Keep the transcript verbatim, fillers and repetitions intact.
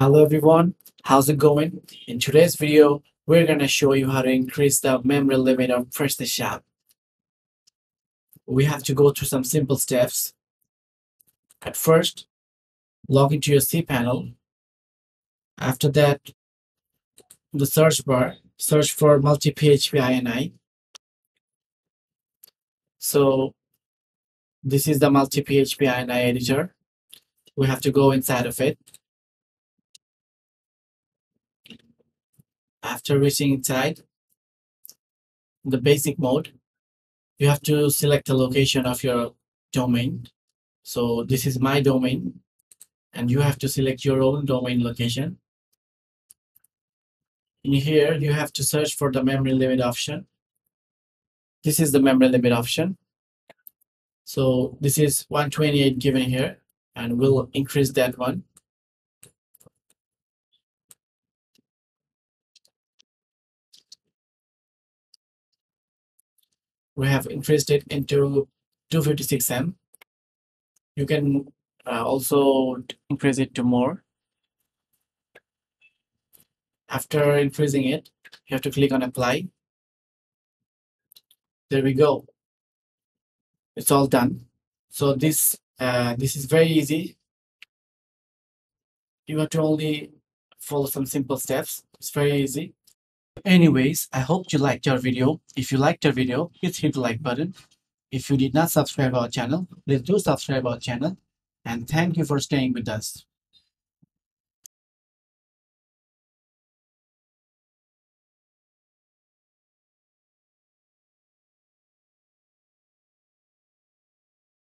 Hello everyone, how's it going? In today's video, we're gonna show you how to increase the memory limit of PrestaShop. We have to go through some simple steps. At first, log into your cPanel. After that, the search bar, search for multi-P H P I N I. So this is the multi-P H P I N I editor. We have to go inside of it. After reaching inside the basic mode, you have to select the location of your domain. So this is my domain, and you have to select your own domain location. In here, you have to search for the memory limit option. This is the memory limit option. So this is one twenty-eight given here, and we'll increase that one. We have increased it into two fifty-six megabytes. You can uh, also increase it to more. After increasing it, you have to click on apply. There we go. It's all done. So this uh, this is very easy. You have to only follow some simple steps. It's very easy. Anyways, I hope you liked our video. If you liked our video, please hit the like button. If you did not subscribe our channel, please do subscribe our channel. And thank you for staying with us.